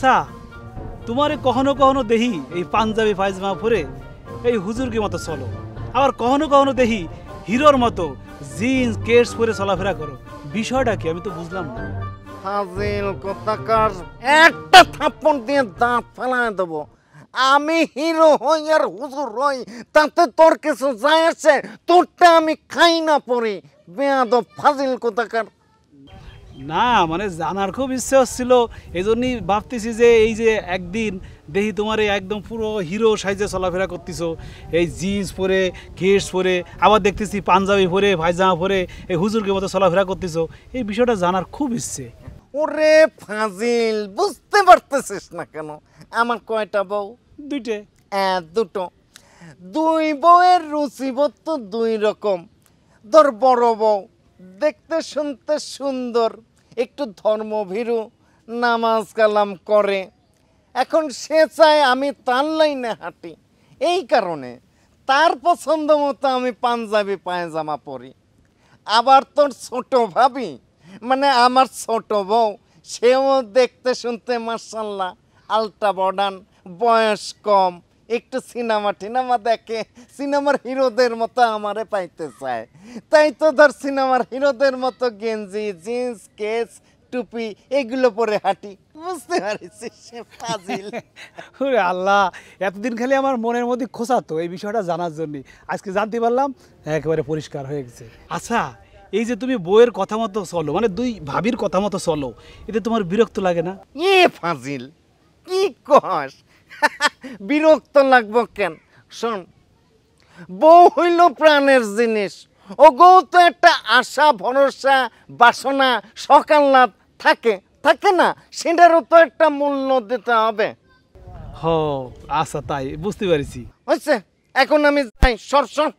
আচ্ছা তোমারে কখনো কখনো দেখি এই পাঞ্জাবি পায়জামা পরে এই হুজুরকে মতো চলো, আবার কখনো কখনো দেখি হিরোর মতো জিন্স কেটস পরে চলাফেরা করো, বিষয়টা কি আমি তো বুঝলাম না। ফাজিল কোতাকার, একটা থাপ্পড় দিয়ে দাঁত ফালায় দেবো। আমি হিরো হই আর হুজুর হই তাতে তোর কিছু যায় আসে? তোরটা আমি খাই না পরে, বেয়াদব ফাজিল কোতাকার। না মানে জানার খুব ইচ্ছে হচ্ছিল, এই জন্যই ভাবতেছি যে এই যে একদিন দেখি তোমার একদম পুরো হিরো সাইজে চলাফেরা করতেছো, এই জিন্স পরে কেটস পরে, আবার দেখতেছি পাঞ্জাবি পরে পায়জামা পরে এই হুজুরকে মতো চলাফেরা করতেছো, এই বিষয়টা জানার খুব ইচ্ছে। ওরে ফাজিল, বুঝতে পারতেছিস না কেন? আমার কয়টা বউ? দুইটে। দুটো। দুই বউয়ের রুচিবোধ তো দুই রকম। তোর বড় বউ দেখতে শুনতে সুন্দর, একটু ধর্মভীরু, নামাজ কালাম করে। এখন সে চায় আমি তার লাইনে হাঁটি, এই কারণে তার পছন্দ মতো আমি পাঞ্জাবি পায়জামা পরি। আবার তোর ছোট ভাবি মানে আমার ছোট বউ, সেও দেখতে শুনতে মার্শাল্লাহ আলট্রা মডার্ন, বয়স কম, একটু সিনেমা টিনেমা দেখে, সিনেমার হিরোদের মতো আমারে পাইতে চায়। তাই তো ধর সিনেমার হিরোদের মতো গেঞ্জি জিন্স কেস টুপি এগুলো পরে হাঁটি, বুঝতে পারিস? আল্লাহ, এতদিন খালি আমার মনের মধ্যে খোঁচাতো এই বিষয়টা জানার জন্য, আজকে জানতে পারলাম, একেবারে পরিষ্কার হয়ে গেছে। আচ্ছা এই যে তুমি বউয়ের কথা মতো চলো, মানে দুই ভাবির কথা মতো চলো, এতে তোমার বিরক্ত লাগে না? এ ফাজিল, কি কস? বিরক্ত লাগবো কেন? শোন, বউ হইল প্রাণের জিনিস, ও গো তো একটা আশা ভরসা বাসনা সকাল্লাভ থাকে, থাকে না? সেটারও তো একটা মূল্য দিতে হবে। হ আচ্ছা, তাই বুঝতে পারছি। হয়েছে, এখন আমি যাই। সর সর,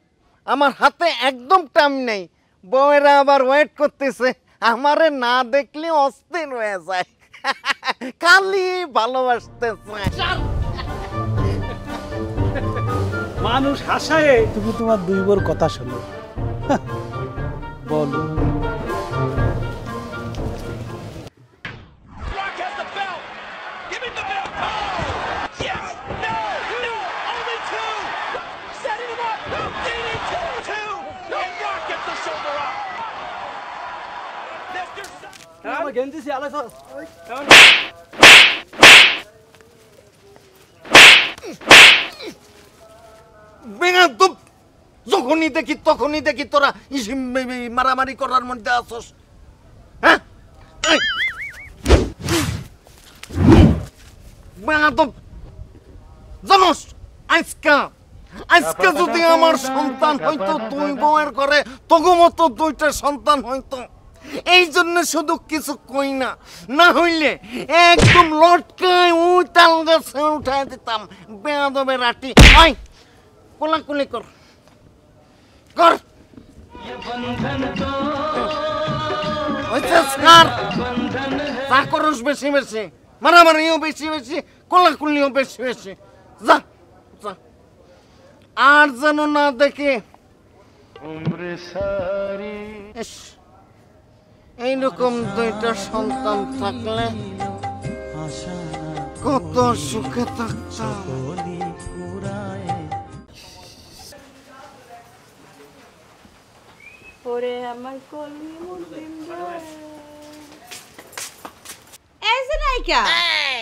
আমার হাতে একদম টাইম নেই, বউয়েরা আবার ওয়েট করতেছে, আমারে না দেখলে অস্থির হয়ে যায়, খালি ভালোবাসতে চায়। মানুষ হাসায়। তুমি তোমার দুই বউর কথা শোনো। বলো যখনই দেখি তখনই দেখি তোরা মারামারি করার মধ্যে আসস। হ্যাঁ, জানোস আজকা আজকে যদি আমার সন্তান হইতো, দুই বউয়ের ঘরে তগু মতো দুইটা সন্তান হইতো, এই জন্য শুধু কিছু কই না, না হইলে একদম লটকায় ওই তাল গাছে উঠাই দিতাম। বেয়াদবের রাটি, আয় কোলাকুলি কর কর। চাকরস বেশি বেশি, মারামারিও বেশি বেশি, কোলাকুলিও বেশি বেশি। যা যা, আর যেন না দেখে। এইরকম দুইটা সন্তান থাকলে কত সুখে থাকতাম।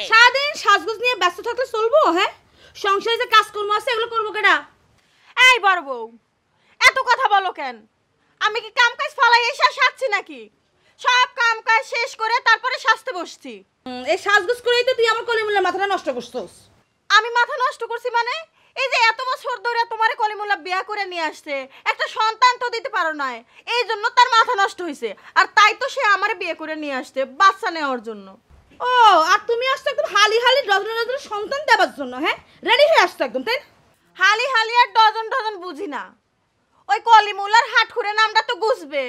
সারাদিন সাজগোজ নিয়ে ব্যস্ত থাকলে চলবো? হ্যাঁ, সংসারে যে কাজকর্ম আছে এগুলো করবো কেনা? এই বড় বউ, এত কথা বলো কেন? আমি কি কাম কাজ ফালাই এসে সাজছি নাকি? সব কাম কাজ শেষ করে তারপরে সাজতে বসছি। এই সাজগোজ করেই তো তুই আমার কলিমুল্লাহ মাথাটা নষ্ট করছিস। আমি মাথা নষ্ট করছি মানে? এই যে এত বছর ধরে তোমার কলিমুল্লাহ বিয়ে করে নিয়ে আসছে, একটা সন্তান তো দিতে পারো না, এই জন্য তার মাথা নষ্ট হয়েছে, আর তাই তো সে আমার বিয়ে করে নিয়ে আসছে বাচ্চা নেওয়ার জন্য। ও আর তুমি আসছো একদম হালি হালি ডজন ডজন সন্তান দেওয়ার জন্য? হ্যাঁ, রেডি হয়ে আসছো একদম, তাই না? হালি হালি আর ডজন ডজন বুঝি না, ওই কলিমুল্লার হাটখুরে নামটা তো গুছবে।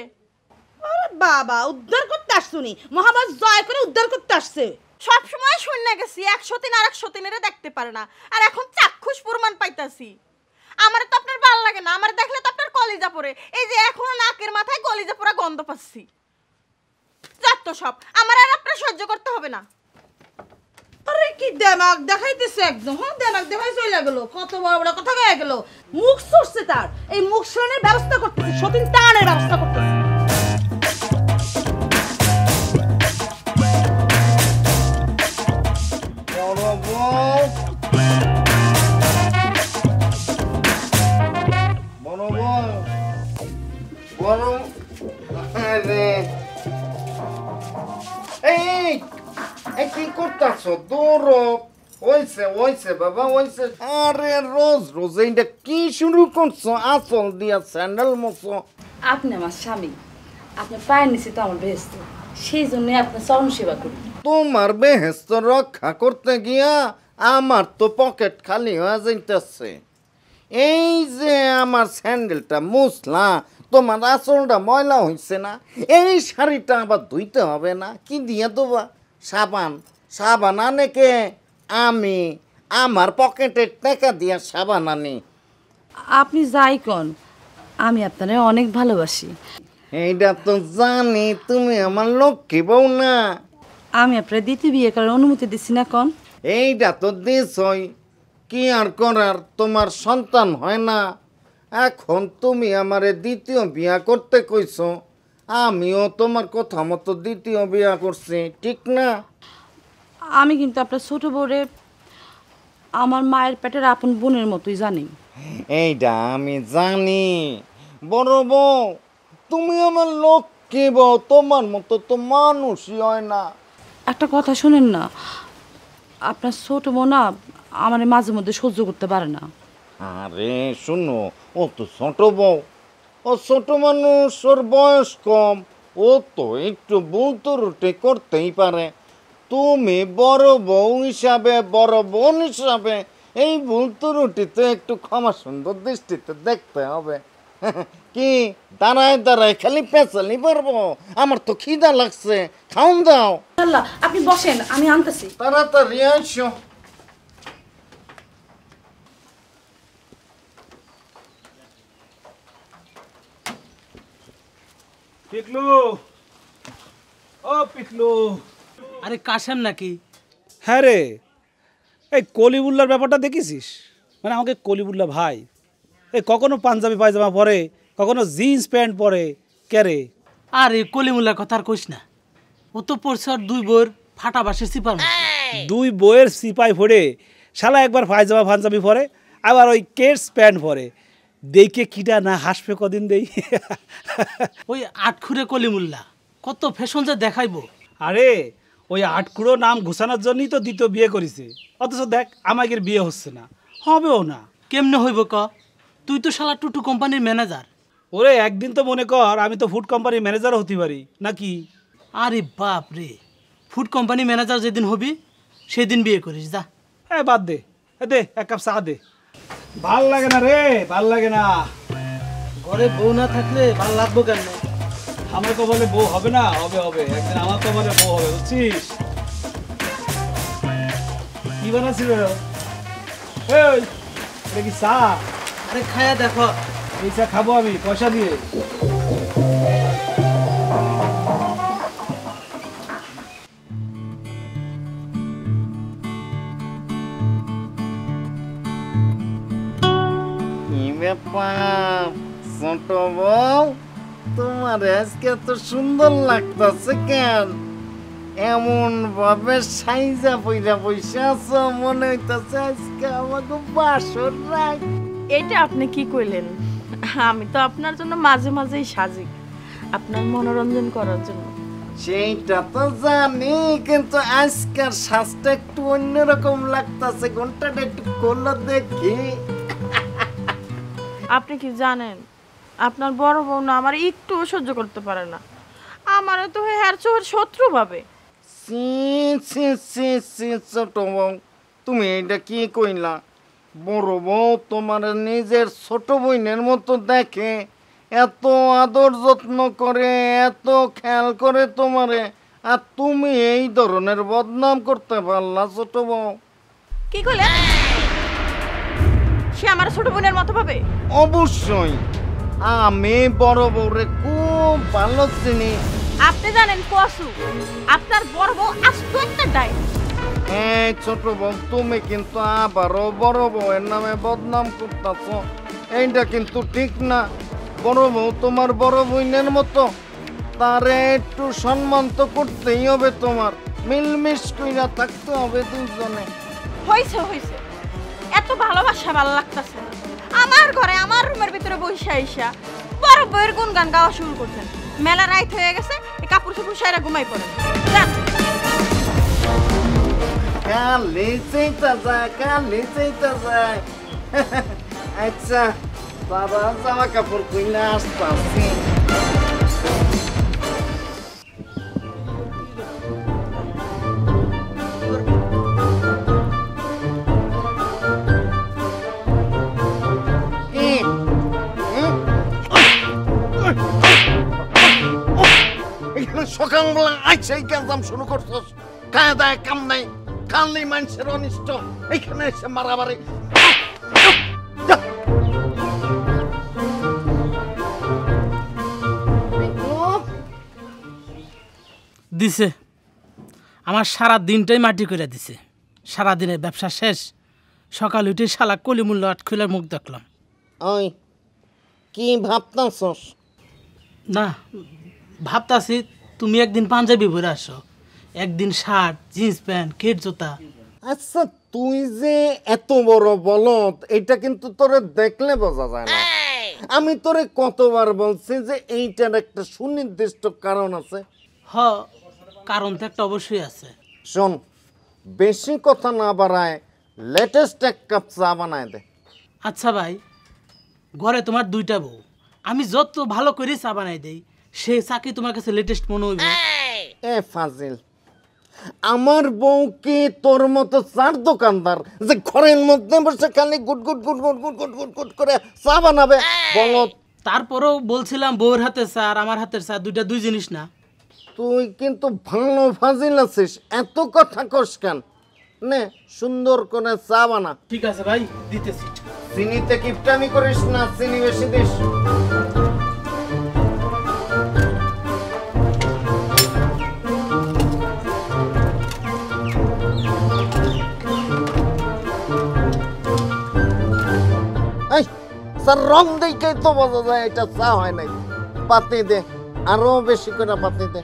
আরে বাবা, উদ্ধার করতে আসছুনি, মহাভারত জয় করে উদ্ধার করতে আসছে। সব সময় শুনে গেছি 103 আর 103 দেখতে পারে না, আর এখন চাক্ষুষ প্রমাণ পাইতাছি। আমার তো আপনার ভালো লাগে না, আমার দেখলে তো আপনার কলিজা পড়ে। এই যে এখন নাকের মাথায় কলিজা পড়া গন্ধ পাচ্ছি। যত সব আমার আর আপনার সহ্য করতে হবে না। আরে কি দেমাগ দেখাইতেছে একদম হ্যাঁ দেমাগ দেখাই চলে গেল কত বড় বড় কথা কয়ে গেল মুখ সরছে তার এই মুখ সরানোর ব্যবস্থা করতেছে সতীন টানের ব্যবস্থা করতেছে তোমার বেহেস্ত রক্ষা করতে গিয়া আমার তো পকেট খালি হয়ে যাইতেছে এই যে আমার স্যান্ডেলটা মুছলা তোমার আচলটা ময়লা হয়েছে না এই শাড়িটা আবার ধুইতে হবে না কি দিয়া দেবা সাবান সাবান আনেকে আমি আমার পকেটের টাকা দিয়া সাবান আনি আপনি যাই কন আমি আপনারে অনেক ভালোবাসি এইটা তো জানি তুমি আমার লক্ষ্মী বউ না আমি আপনার দ্বিতীয় বিয়ে করার অনুমতি দিচ্ছি না কন এইটা তো দিছই কি আর করার তোমার সন্তান হয় না এখন তুমি আমার দ্বিতীয় বিয়া করতে কইছো আমিও তোমার কথা মতো দ্বিতীয় বিয়া করছি ঠিক না আমি কিন্তু আপনার ছোট বউরে আমার মায়ের পেটের আপন বোনের মতোই জানি এইটা আমি জানি বড় বউ তুমি আমার লক্ষ্মী বউ তোমার মতো তো মানুষই হয় না একটা কথা শোনেন না আপনার ছোট বউ না আমার মাঝে মধ্যে সহ্য করতে পারে না আরে শুনো ও তো ছোট বউ ও ছোট মানুষ ওর বয়স কম ও তো একটু বুলতুরুটি করতেই পারে তুমি বড় বউ হিসাবে বড় বোন হিসাবে এই বুলতুরুটি তো একটু ক্ষমা সুন্দর দৃষ্টিতে দেখতে হবে কি দাঁড়ায় দাঁড়ায় খালি পেঁচালি পারবো আমার তো খিদা লাগছে খাওন দাও আপনি বসেন আমি আনতেছি তাড়াতাড়ি আসো পিকলু ও পিকলু আরে কাশেম নাকি হ্যাঁ রে এই কলিবুল্লার ব্যাপারটা দেখেছিস মানে আমাকে কলিবুল্লা ভাই এই কখনো পাঞ্জাবি পায়জামা পরে কখনো জিন্স প্যান্ট পরে ক্যারে আরে কলিমুল্লার কথা আর কইস না ও তো পড়ছে আর দুই বইয়ের ফাটা বাসের সিপাই দুই বইয়ের সিপাই পরে শালা একবার পায়জামা পাঞ্জাবি পরে আবার ওই কেটস প্যান্ট পরে দেখে কিটা না হাসবে কদিন দেই ওই আটখুরে কলিমুল্লা কত ফ্যাশন যে দেখাইবো আরে ওই আটখুড়ো নাম ঘোষানোর জন্যই তো দ্বিতীয় বিয়ে করেছে অথচ দেখ আমাকে বিয়ে হচ্ছে না হবেও না কেমনে হইব ক তুই তো শালা টুটু কোম্পানির ম্যানেজার ওরে একদিন তো মনে কর আমি তো ফুড কোম্পানির ম্যানেজারও হতে পারি নাকি আরে বাপ রে ফুড কোম্পানি ম্যানেজার যেদিন হবি সেদিন বিয়ে করিস যা হ্যাঁ বাদ দে দে এক কাপ চা দে ভাল লাগে না রে ভাল লাগে না ঘরে বউ না থাকলে ভাল লাগবো কেন আমার কপালে বউ হবে না হবে হবে একদিন আমার কপালে বউ হবে বুঝছিস কি বানাচ্ছিল এটা কি চা আরে খায়া দেখো এই চা খাবো আমি পয়সা দিয়ে ছোট বউ তোমার আজকে এত সুন্দর লাগতেছে কেন এমন ভাবে সাইজা পয়সা পয়সা মনে হইতেছে আজকে আমাকে বাসর রাখ এটা আপনি কি কইলেন আমি তো আপনার জন্য মাঝে মাঝেই সাজি আপনার মনোরঞ্জন করার জন্য সেইটা তো জানি কিন্তু আজকের সাজটা একটু অন্যরকম লাগতেছে ঘন্টাটা একটু করলো দেখি আপনি কি জানেন আপনার বড় বউ না আমার একটু সহ্য করতে পারে না আমারও তো হেয়ার চোর শত্রু ভাবে ছোট বউ তুমি এটা কি কইলা বড় বউ তোমার নিজের ছোট বইনের মতো দেখে এত আদর যত্ন করে এত খেয়াল করে তোমারে আর তুমি এই ধরনের বদনাম করতে পারলা ছোট বউ কি কইলা সে আমার ছোট বোনের মতো ভাবে অবশ্যই আমি বড় বউরে খুব ভালো চিনি আপনি জানেন কসু আপনার বড় বউ আস্ত একটা ডাইনি এই ছোট বউ তুমি কিন্তু আবারও বড় বউয়ের নামে বদনাম করতেছ, এইটা কিন্তু ঠিক না। বড় বউ তোমার বড় বইনের মতো, তারে একটু সম্মান তো করতেই হবে, তোমার মিলমিশ কইরা থাকতে হবে দুজনে। হইছে হইছে, এত ভালোবাসা ভালো লাগতেছে না। আমার ঘরে আমার রুমের ভিতরে বইসা আইসা বড় বউয়ের গুণগান গাওয়া শুরু করছেন। মেলা রাইত হয়ে গেছে, এই কাপড় চোপড় সাইরা ঘুমাই পড়ে। আচ্ছা বাবা, জামা কাপড় কিনা আসতেছি। সকালবেলা আইসাই কাজাম শুরু করছস, কায় দায় কাম নাই, কানলেই মানুষের অনিষ্ট, এইখানে এসে মারামারি। দিছে আমার সারা দিনটাই মাটি করে দিছে। সারাদিনের ব্যবসা শেষ, সকাল উঠে শালা কলিমুল্লা আটখুলার মুখ দেখলাম। ওই কি ভাবতাছস? না ভাবতাছি তুমি একদিন পাঞ্জাবি ভরে আসো, একদিন শার্ট জিন্স প্যান্ট কেট জুতা। আচ্ছা তুই যে এত বড় বলদ, এটা কিন্তু তোরে দেখলে বোঝা যায় না। আমি তোরে কতবার বলছি যে এইটার একটা সুনির্দিষ্ট কারণ আছে। হ, কারণ তো একটা অবশ্যই আছে। শোন, বেশি কথা না বাড়ায় লেটেস্ট এক কাপ চা বানায় দে। আচ্ছা ভাই, ঘরে তোমার দুইটা বউ, আমি যত ভালো করে চা বানাই দেই, সে চা কি তোমার কাছে লেটেস্ট মনে হইবে? এ ফাজিল, আমার বউ কি তোর মতো চার দোকানদার যে ঘরের মধ্যে বসে খালি গুটগুট গুটগুট গুটগুট গুটগুট করে চা বানাবে? তারপরেও বলছিলাম বউর হাতে চা আর আমার হাতের চা দুইটা দুই জিনিস না। তুই কিন্তু ভালো ফাজিল আছিস, এত কথা কস কেন? নে সুন্দর করে চা বানা। ঠিক আছে ভাই, দিতেছি। চিনিতে কিপটামি করিস না, চিনি বেশি দিস। রং দেখে তো বোঝা যায় এটা চা হয় নাই। পাতি দে, আরো বেশি করে পাতি দে।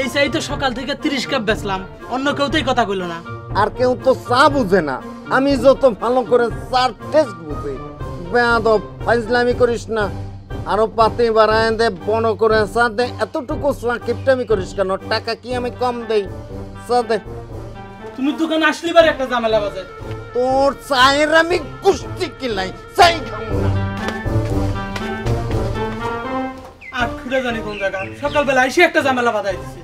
এই চাই তো সকাল থেকে 30 কাপ বেচলাম, অন্য কেউ তো এই কথা কইল না। আর কেউ তো চা বুঝে না, আমি যত ভালো করে চার টেস্ট বুঝি। বেয়াদব, ফাজলামি করিস না, আরো পাতি বাড়ায় দে, বড় করে চা দে। এতটুকু চা কিপটামি করিস কেন? টাকা কি আমি কম দেই? চা দে। তুমি দোকানে আসলি বার একটা ঝামেলা বাজে। তোর চায়ের আমি কুস্তি কিলাই, চাই খাবো না। আর খুঁজে জানি কোন জায়গা, সকালবেলা এসে একটা ঝামেলা বাঁধাই দিছে।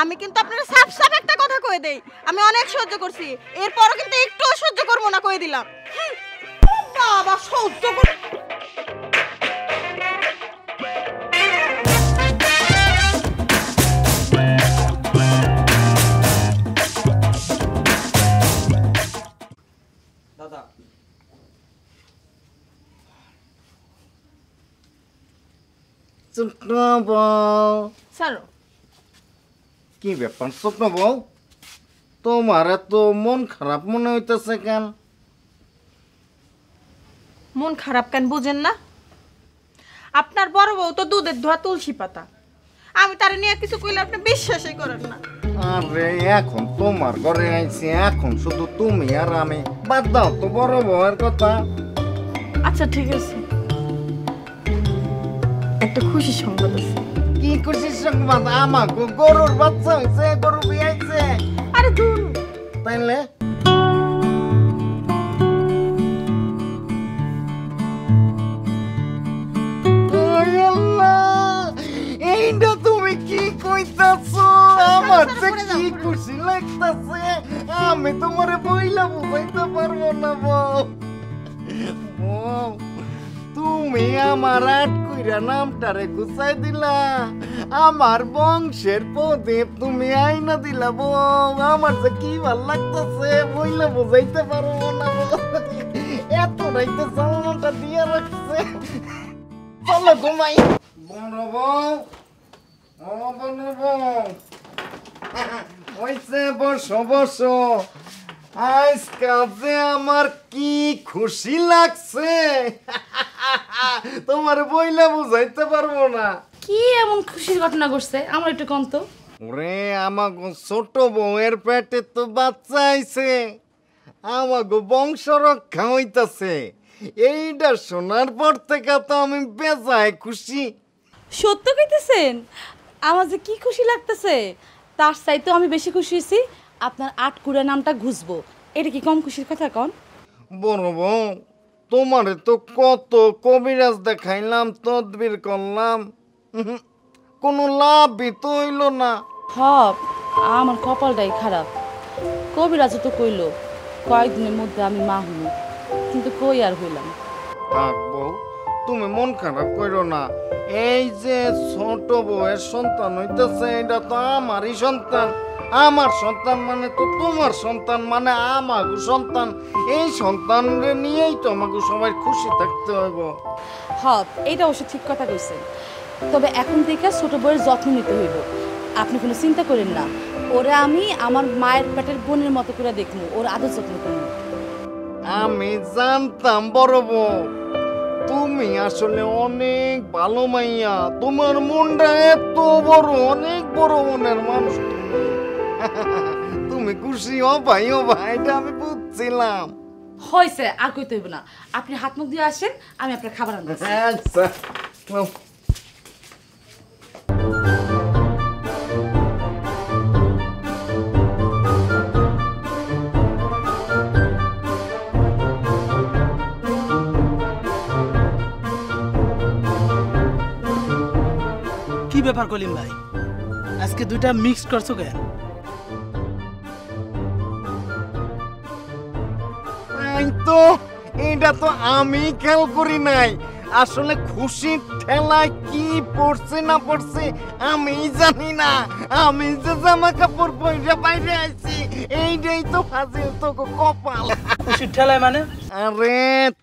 আমি কিন্তু আপনারা সাফ সাফ একটা কথা কই দেই, আমি অনেক সহ্য করছি, এরপরও কিন্তু একটু সহ্য করব না, কই দিলাম। বাবা সহ্য করে। দাদা চুপ না, বল স্যার। কি ব্যাপার স্বপ্ন বউ, তোমার এত মন খারাপ মনে হইতেছে কেন? মন খারাপ কেন বুঝেন না? আপনার বড় বউ তো দুধের ধোয়া তুলসী পাতা, আমি তার নিয়ে কিছু কইলে আপনি বিশ্বাসই করেন না। আরে এখন তোমার ঘরে আইছি, এখন শুধু তুমি আর আমি, বাদ দাও তো বড় বউয়ের কথা। আচ্ছা ঠিক আছে, একটা খুশি সংবাদ আছে। কি খুশি সংবাদ? আমার গরুর বাচ্চা হইছে, গরু বিয়াইছে। আরে দূর, তাইলে আমি তোমার বইলা বুঝাইতে পারবো না বউ। তুমি আমার আটকুইরা নামটারে গুছাই দিলা, আমার বংশের প্রদীপ তুমি আইনা দিলা বউ। আমার যে কি ভাল লাগতেছে বইলা বুঝাইতে পারবো না বউ, এতটাই তো জানলাটা দিয়ে রাখছে। চলো ঘুমাই বড় বউ। আমার কি খুশি লাগছে তোমার বইলা বুঝাইতে পারবো না। কি এমন খুশির ঘটনা ঘটছে আমার একটু কম তো? ওরে আমার ছোট বউয়ের পেটে তো বাচ্চা আইছে, আমার বংশ রক্ষা হইতাছে। এইটা শোনার পর থেকে তো আমি বেজায় খুশি। সত্য কইতেছেন? আমার যে কি খুশি লাগতেছে তার চাইতে আমি বেশি খুশি হয়েছি আপনার আটকুড়া নামটা ঘুষবো। এটা কি কম খুশির কথা কন বড় বউ? তোমারে তো কত কবিরাজ দেখাইলাম, তদবির করলাম, কোনো লাভই তো হইল না। হব আমার কপালটাই খারাপ। কবিরাজও তো কইল কয়েকদিনের মধ্যে আমি মা হইল, কিন্তু কই আর হইলাম। বউ তুমি মন খারাপ করো না, এই যে ছোট বউয়ের সন্তান হইতেছে এটা তো আমারই সন্তান। আমার সন্তান মানে তো তোমার সন্তান, মানে আমাগো সন্তান। এই সন্তানরে নিয়েই তো আমাগো সবাই খুশি থাকতে হইব। হ্যাঁ এটা অবশ্য ঠিক কথা কইছেন, তবে এখন থেকে ছোট বউয়ের যত্ন নিতে হইব। আপনি কোনো চিন্তা করেন না, ওরা আমি আমার মায়ের পেটের বোনের মতো করে দেখবো, ওর আদর যত্ন করবো। আমি জানতাম বড় বউ তুমি আসলে অনেক ভালো মাইয়া, তোমার মনটা এত বড়, অনেক বড় মনের মানুষ তুমি। তুমি খুশি ও ভাই, ও ভাইটা আমি বুঝছিলাম। হয়েছে আর কইতে হইব না, আপনি হাত মুখ দিয়ে আসেন, আমি আপনার খাবার আনবো। আচ্ছা ব্যাপার কলিম ভাই, আজকে দুইটা মিক্স করছো কেন? এটা তো আমি খেয়াল করি নাই, আসলে খুশি ঠেলা কি পড়ছে না পড়ছে আমি জানি না। আমি যে জামা কাপড় পয়সা বাইরে আইছি এইটাই তো ফাজিল তো কপাল। খুশি ঠেলায় মানে? আরে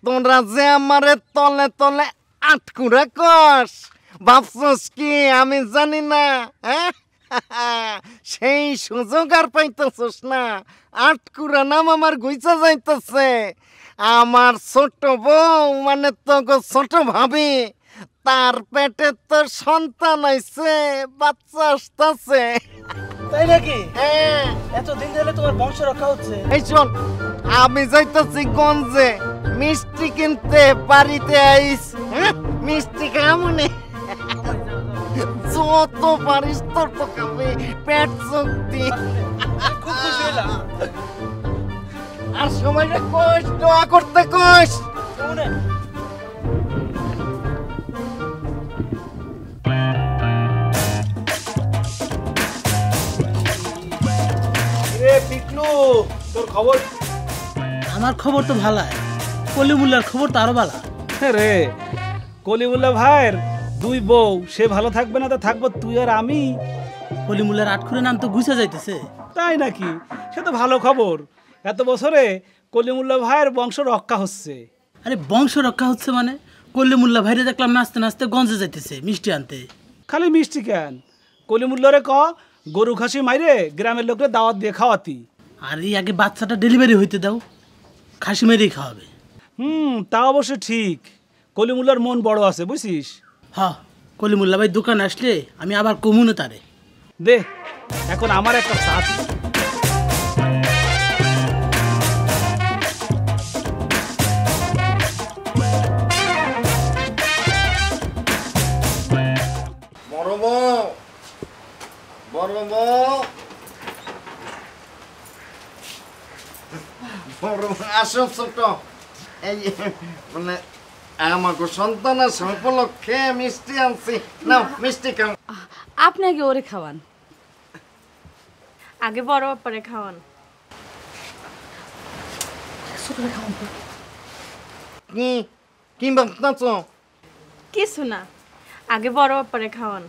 তোরা যে আমারে তলে তলে আটকুড়া কস ভাবছস কি আমি জানি না? সেই সুযোগ আর পাইতেছস না। আটকুড়া নাম আমার গুইচা যাইতেছে। আমার ছোট বউ মানে তো ছোট ভাবি, তার পেটে তো সন্তান হইছে, বাচ্চা আসতেছে। তাই নাকি? হ্যাঁ। এতদিন ধরে তোমার বংশ রক্ষা হচ্ছে। এই শোন, আমি যাইতেছি গঞ্জে মিষ্টি কিনতে, বাড়িতে আইস মিষ্টি খামনে। যত পারিস তোর তো খাবে, পেট শক্তি। আর সময়টা কষ্ট দোয়া করতে কষ্ট। রে পিকলু, তোর খবর? আমার খবর তো ভালো, কলিমুল্লার খবর তো আরো ভালো। রে কলিমুল্লা ভাইয়ের দুই বউ, সে ভালো থাকবে না তো থাকবো তুই আর আমি। কলিমুল্লার আটকুড়া নাম তো ঘুষে যাইতেছে। তাই নাকি? সে তো ভালো খবর। এত বছরে কলিমুল্লা ভাইয়ের বংশ রক্ষা হচ্ছে। আরে বংশ রক্ষা হচ্ছে মানে? কলিমুল্লা ভাইরে দেখলাম নাচতে নাচতে গঞ্জে যাইতেছে মিষ্টি আনতে। খালি মিষ্টি কেন, কলিমুল্লারে ক গরু খাসি মাইরে গ্রামের লোকরা দাওয়াত দিয়ে খাওয়াতি। আর এই আগে বাচ্চাটা ডেলিভারি হইতে দাও, খাসি মেরেই খাওয়াবে। তা অবশ্য ঠিক। কলিমুল্লার মন বড় আছে বুঝছিস। হ্যাঁ, কলিমুল্লা ভাই দোকান আসলে আমি আবার কমুনে তারে দে। এখন আমার একটা সাথ আপনাকে ওরে খাওয়ান, আগে বড় ব্যাপারে খাওয়ান। কিছু না, আগে বড় ব্যাপারে খাওয়ান।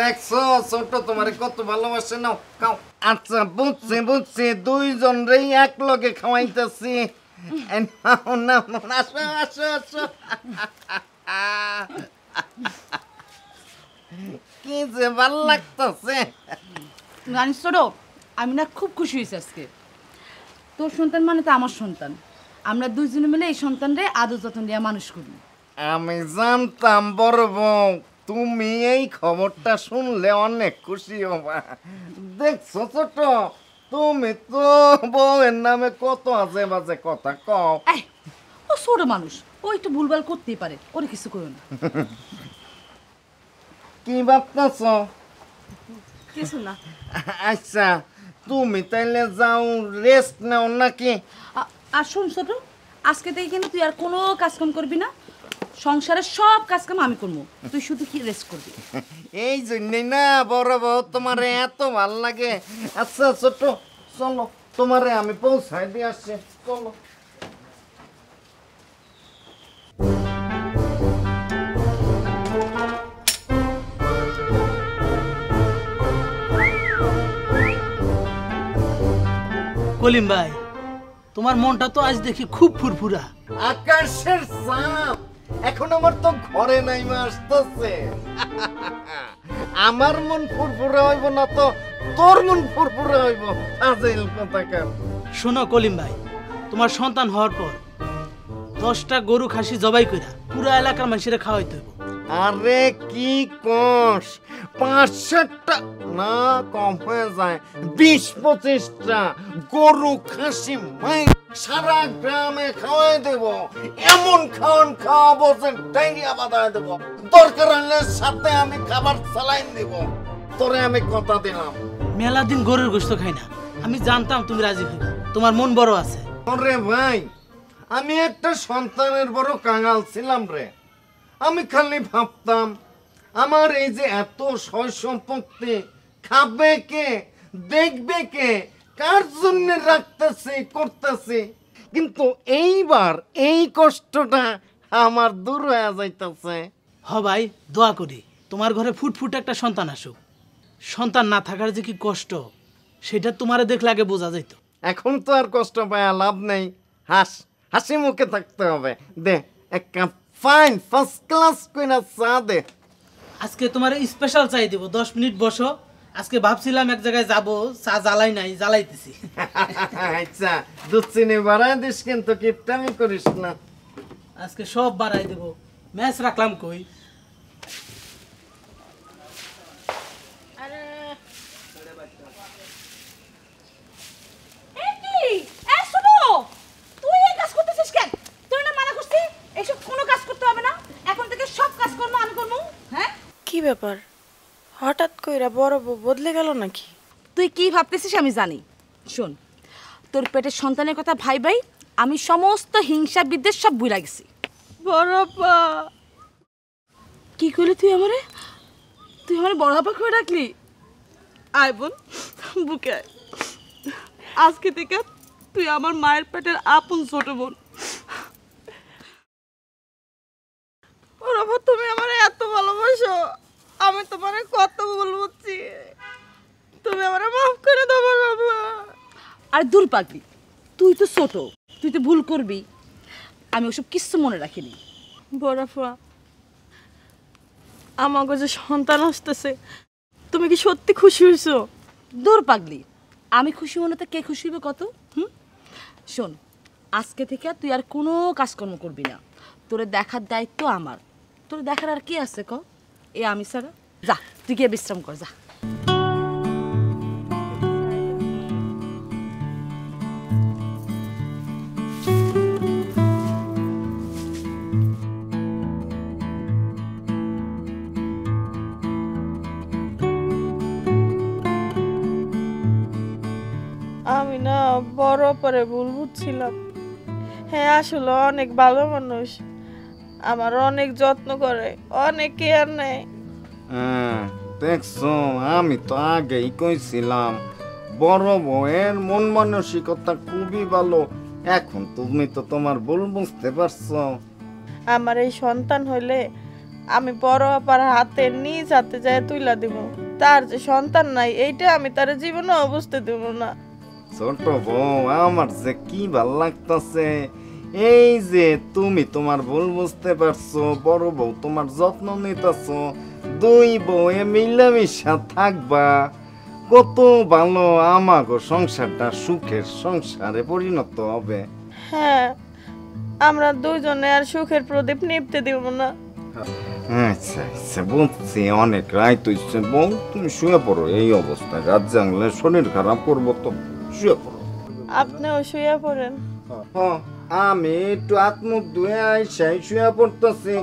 দেখছো ছোট তোমার কত ভালোবাসে না। আচ্ছা বুঝছি বুঝছি, দুইজন রে এক লগে খাওয়াইতেছি। কি যে ভাল লাগতেছে জানিস ছোট, আমি না খুব খুশি হয়েছি আজকে। তোর সন্তান মানে তো আমার সন্তান, আমরা দুইজনে মিলে এই সন্তানরে আদর যত্ন নিয়ে মানুষ করি। আমি জানতাম বড় বউ তুমি এই খবরটা শুনলে অনেক খুশি হবা। দেখছো ছোট, তুমি তো বউয়ের নামে কত আজে বাজে কথা কও। ও ছোট মানুষ, ও একটু ভুলভাল করতেই পারে, ওর কিছু করো না। কি ভাবতেছ? কিছু না। আচ্ছা তুমি তাইলে যাও রেস্ট নাও নাকি? আর শুন ছোট, আজকে থেকে কিন্তু তুই আর কোনো কাজকাম করবি না, সংসারের সব কাজকাম আমি করবো, তুই শুধু কি রেস্ট করবি। এই জন্যই না বড় বউ তোমার এত ভাল লাগে। আচ্ছা ছোট চলো, তোমারে আমি পৌঁছাই দিয়ে আসছি, চলো। কলিম ভাই, তোমার মনটা তো আজ দেখি খুব ফুরফুরা। আকাশের চাপ এখন আমার তো ঘরে নাই আসতেছে। আমার মন ফুরফুরে হইব না তো তোর মন ফুরফুরে হইব? আজেল কথা। শোনো কলিম ভাই, তোমার সন্তান হওয়ার পর 10টা গরু খাসি জবাই কইরা পুরো এলাকার মানুষেরা খাওয়াইতে হইব। আরে কি কোষ 5-7টা না, কম হয়ে যায় 20-25টা গরু খাসি মাই সারা গ্রামে খাওয়াই দেব। এমন খাওয়ান খাওয়াবো যে ডাইরিয়া বাঁধায় দেব। দরকার হলে সাথে আমি খাবার চালাইন দেব। তোরে আমি কথা দিলাম। মেলা দিন গরুর গোশত খাই না, আমি জানতাম তুমি রাজি হইবে, তোমার মন বড় আছে। আরে ভাই, আমি একটা সন্তানের বড় কাঙাল ছিলাম রে। আমি খালি ভাবতাম আমার এই যে এত সয় সম্পত্তি খাবে কে, দেখবে কে, কার জন্য রাখতেছি করতেছি। কিন্তু এইবার এই কষ্টটা আমার দূর হয়ে যাইতেছে। হ ভাই, দোয়া করি তোমার ঘরে ফুটফুট একটা সন্তান আসুক। সন্তান না থাকার যে কি কষ্ট সেটা তোমারে দেখলে আগে বোঝা যাইত। এখন তো আর কষ্ট পাওয়া লাভ নেই, হাসি মুখে থাকতে হবে। দে এক কাপ ফাইন ফার্স্ট ক্লাস কইনা চা দে। আজকে তোমার স্পেশাল চাই দেব, 10 মিনিট বসো। আজকে ভাবছিলাম এক জায়গায় যাব, চা জ্বালাই নাই, জ্বালাইতেছি। আচ্ছা দুধ চিনি বাড়ায় দিস কিন্তু, কিপটামি করিস না। আজকে সব বাড়াই দেব। ম্যাচ রাখলাম কই? আরে এই কি এ শুনো, তুই এই কাজ করতেছিস কেন? তুই না মানা করছিস এইসব কোনো কাজ করতে হবে না, এখন থেকে সব কাজ করব আমি করব। হ্যাঁ কি ব্যাপার হঠাৎ কইরা বড় বউ বদলে গেল নাকি? তুই কি ভাবতেছিস আমি জানি। শোন, তোর পেটের সন্তানের কথা ভাই ভাই আমি সমস্ত হিংসা বিদ্বেষ সব ভুলে গেছি। বড় আপা কি কইলি তুই আমারে? তুই আমারে বড় আপা কই ডাকলি? আয় বোন বুকে আয়। আজকে থেকে তুই আমার মায়ের পেটের আপন ছোট বোন। বড় আপা তুমি আমারে এত ভালোবাসো, আমি তোমারে কত ভুল বুঝছি, তুমি আমারে মাফ করে দাও বড় বাবা। আর দূর পাগলি, তুই তো ছোট, তুই তো ভুল করবি, আমি ওসব কিছু মনে রাখিনি। বড় বাবা আমাগো যে সন্তান আসতেছে, তুমি কি সত্যি খুশি হইছো? দূর পাগলি, আমি খুশি মনে তো কে খুশি হইবে কত? শোন, আজকে থেকে তুই আর কোনো কাজকর্ম করবি না, তোরে দেখার দায়িত্ব আমার। তোরে দেখার আর কি আছে ক? এ আমি সারা, যা তুই গিয়ে বিশ্রাম কর, যা। আমি না বড় পরে ভুল বুঝছিলাম। হ্যাঁ, আসলে অনেক ভালো মানুষ, আমার অনেক যত্ন করে, অনেক কেয়ার নেয়। দেখছো, আমি তো আগেই কইছিলাম বড় বউয়ের মন মানসিকতা খুবই ভালো। এখন তুমি তো তোমার ভুল বুঝতে পারছো। আমার এই সন্তান হইলে আমি বড় আপার হাতে নিজ হাতে যায় তুইলা দিব। তার যে সন্তান নাই এইটা আমি তার জীবনে বুঝতে দিব না। ছোট বউ, আমার যে কি ভাল লাগতেছে, এই যে তুমি তোমার ভুল বুঝতে পারছো, বড় বউ তোমার যত্ন নিতেছো, দুই বউয়ে মিলেমিশা থাকবা, কত ভালো। আমাগো সংসারটা সুখের সংসারে পরিণত হবে। হ্যাঁ, আমরা দুজনে আর সুখের প্রদীপ নিভতে দেব না। আচ্ছা আচ্ছা, বুঝছি, অনেক রায় তুই বউ, তুমি শুয়ে পড়ো। এই অবস্থায় রাত জানলে শরীর খারাপ করবো তো। আপনিও শুয়ে পড়েন। আমি একটু আত্মুখ ধুয়ে আইসাই শুয়ে পড়তেছি,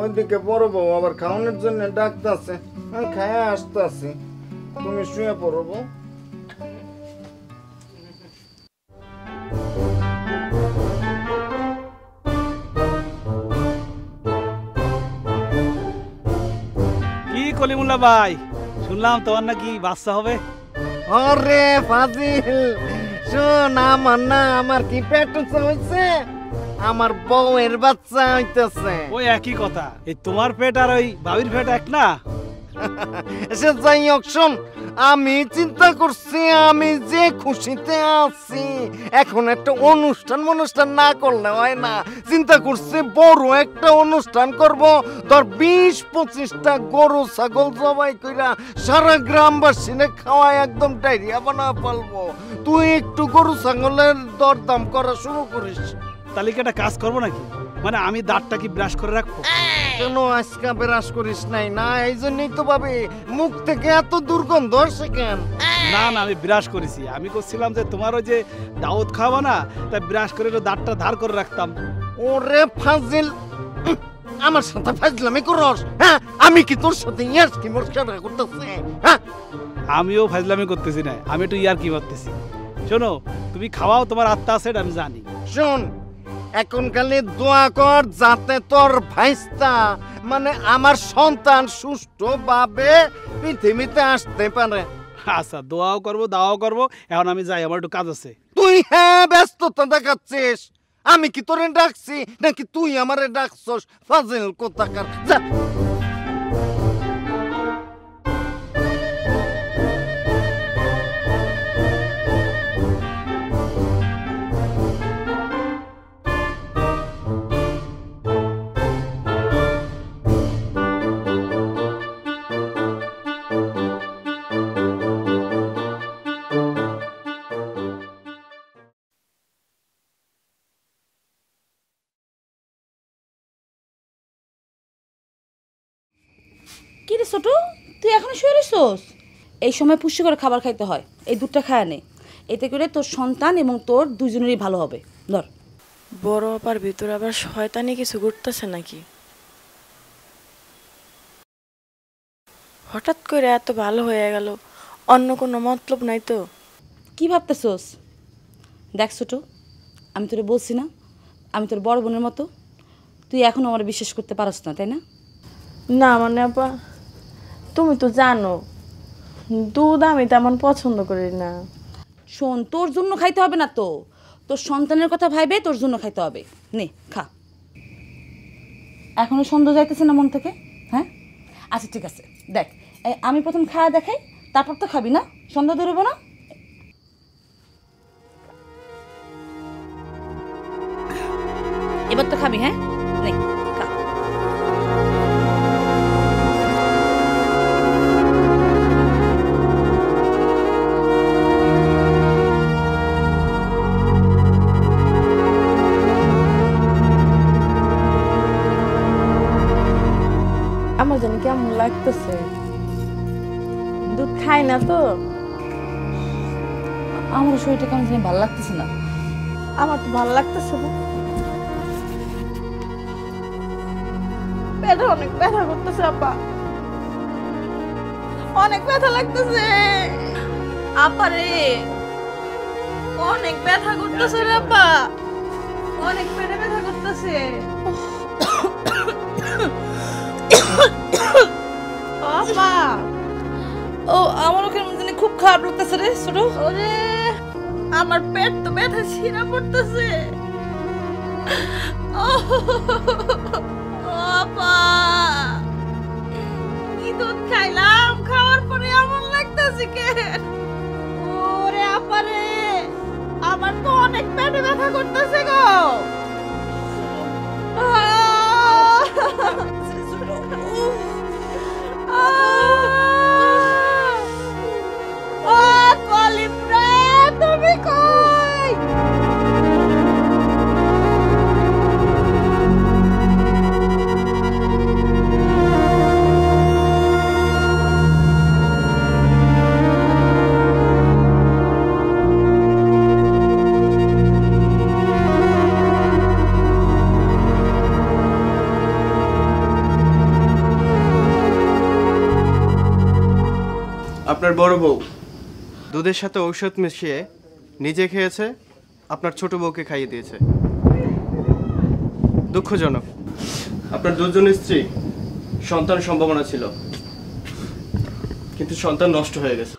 ওইদিকে বড় বউ আবার খাওয়ানোর জন্য ডাকতেছে, আমি খায় আসতেছি। তুমি শুয়ে পড়ো বউ। কি কলিমুল্লা ভাই, শুনলাম তোমার নাকি বাচ্চা হবে। আরে ফাজিল শোন, আমার না আমার কি পেট হইছে, আমার বউয়ের বাচ্চা হইতেছে। ওই একই কথা, এই তোমার পেট আর ওই বাবির পেট এক না? সে যাই হোক শোন, আমি চিন্তা করছি আমি যে খুশিতে আছি, এখন একটা অনুষ্ঠান অনুষ্ঠান না করলে হয় না। চিন্তা করছি বড় একটা অনুষ্ঠান করব, ধর ২০-২৫টা গরু ছাগল জবাই কইরা সারা গ্রামবাসীনে খাওয়ায় একদম ডায়রিয়া বানা পালবো। তুই একটু গরু ছাগলের দরদাম করা শুরু করিস। তালিকাটা কাজ করবো নাকি? মানে আমি দাঁতটা কি ব্রাশ করে রাখবো? কেন আজকা ব্রাশ করিস নাই? না এই জন্যই তো ভাবি মুখ থেকে এত দুর্গন্ধ আসে কেন? না না, আমি ব্রাশ করেছি। আমি করছিলাম যে তোমার ওই যে দাওয়াত খাওয়া না, তাই ব্রাশ করে দাঁতটা ধার করে রাখতাম। ওরে ফাজিল, আমার সাথে ফাজলামি করস? হ্যাঁ, আমি কি তোর সাথে ইয়ারকি মস্করা করতেছি? হ্যাঁ, আমিও ফাজলামি করতেছি না, আমি একটু ইয়ারকি করতেছি। শোনো, তুমি খাওয়াও, তোমার আত্মা আছে আমি জানি। শোন, এখন খালি দোয়া কর যাতে তোর ভাইস্তা মানে আমার সন্তান সুষ্ঠুভাবে পৃথিবীতে আসতে পারে। আচ্ছা, দোয়াও করবো দাওয়াও করবো। এখন আমি যাই, আমার একটু কাজ আছে। তুই হ্যাঁ ব্যস্ততা দেখাচ্ছিস, আমি কি তোরে ডাকছি নাকি তুই আমারে ডাকছস? ফাজিল কোথাকার, যা। কিরে ছোট, তুই এখনো শুয়ে রইছস? এই সময় পুষ্টিকর খাবার খাইতে হয়, এই দুধটা খায় নে, এতে করে তোর সন্তান এবং তোর দুজনেরই ভালো হবে। ধর, বড় আপার ভিতর আবার শয়তানি কিছু ঘুরতেছে নাকি? হঠাৎ করে এত ভালো হয়ে গেল, অন্য কোনো মতলব নাই তো? কি ভাবতেছস? দেখ ছোট, আমি তোরে বলছি না আমি তোর বড় বোনের মতো? তুই এখনও আমার বিশ্বাস করতে পারস না, তাই না? না মানে আপা, তুমি তো জানো দুধ আমি তেমন পছন্দ করি না। শোন, তোর জন্য খাইতে হবে না তো, তোর সন্তানের কথা ভাইবে তোর জন্য খাইতে হবে। নে খা। এখনো সন্দেহ যাইতেছে না মন থেকে? হ্যাঁ, আচ্ছা ঠিক আছে। দেখ, আমি প্রথম খাওয়া দেখাই, তারপর তো খাবি না, সন্দেহ ধরব না। এবার তো খাবি। হ্যাঁ, নে। কেমন লাগতেছে? দুধ খাই না তো, আমার শরীরটা কেমন জানি ভালো লাগতেছে না। আমার তো ভালো লাগতেছে না, পেটে অনেক ব্যথা করতেছে আপা, অনেক ব্যথা লাগতেছে আপা রে, অনেক ব্যথা করতেছে আপা, অনেক পেটে ব্যথা করতেছে। আমার পেট তো ব্যথা ছিঁড়া পড়তেছে, কি দুধ খাইলাম, খাওয়ার পরে এমন লাগতেছে কেন? ওরে আপা রে, আমার তো অনেক পেটে ব্যথা করতেছে গো। আপনার বড় বউ দুধের সাথে ঔষধ মিশিয়ে নিজে খেয়েছে, আপনার ছোট বউকে খাইয়ে দিয়েছে। দুঃখজনক, আপনার দুজন স্ত্রী সন্তান সম্ভাবনা ছিল, কিন্তু সন্তান নষ্ট হয়ে গেছে।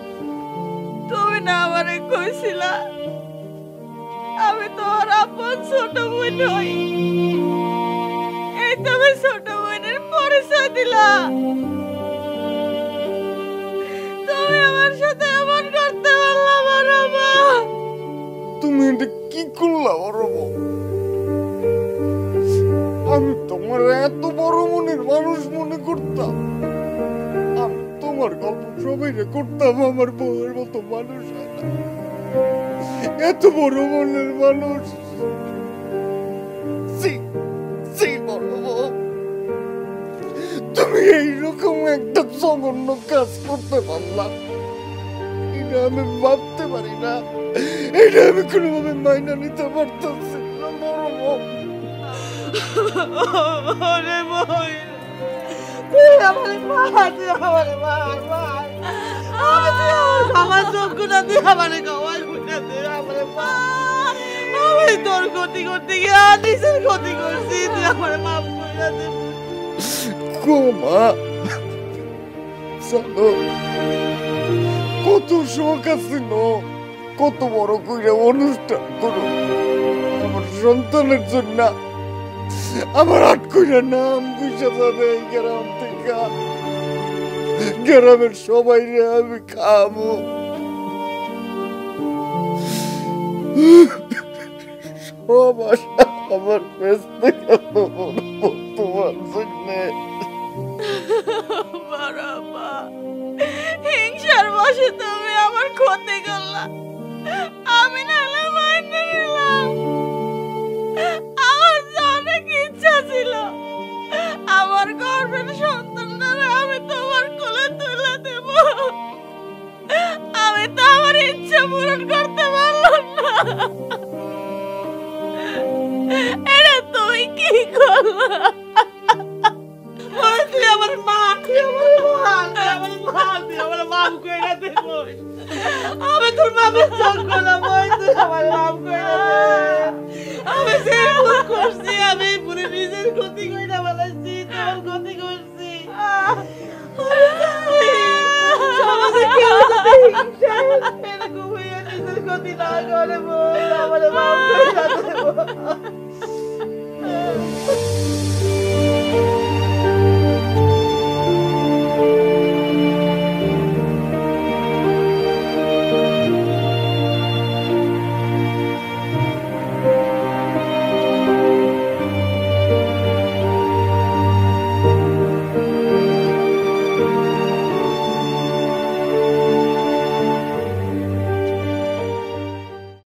তুমি না আমারে কইছিলা আমি তোর আপন ছোট বোন হই, এই তুমি ছোট বোনের পরিচয় দিলা, তুমি আমার সাথে এমন করতে পারলা বাবা? তুমি এটা কি করলা বাবা? আমি তোমার এত বড় মনের মানুষ মনে করতাম, আমি তোমার গল্প সবাই করতাম, আমার বউয়ের মতো মানুষ হয় না, এত বড় মনের মানুষ। তুমি এইরকম একটা জঘন্য কাজ করতে পারলা, এটা আমি ভাবতে পারি না, এটা আমি কোনোভাবে মাইনা নিতে পারতেছি না বড় বউ। কত শখ আছে না, কত বড় কইরা অনুষ্ঠান করো আমার সন্তানের জন্য, আমার আট কইরা নাম গুইসা যাবে এই গ্রাম থেকে, গ্রামের সবাই আমি খাবো, সব আশা আমার বেঁচতে গেল তোমার জন্য। হিংসার বসে তুমি আমার ক্ষতি করলা, আমি না আমার গর্বের সন্তানরা আমি তোমার কোলে তুলে দেব, আমি তো আমার ইচ্ছা পূরণ করতে পারলাম না, এটা তুই কি করলা? আমার মা, আমার মাফ করে দেব, আমি তোর মাফের যোগ্য না, আমার মাফ করে আমি যে ভুল করছি, আমি পুরো নিজের ক্ষতি করে না বলেছি, তোর ক্ষতি করছি। Siya, pinag-uwihan niya sa ko, tinakaw na mo. Wala naman ako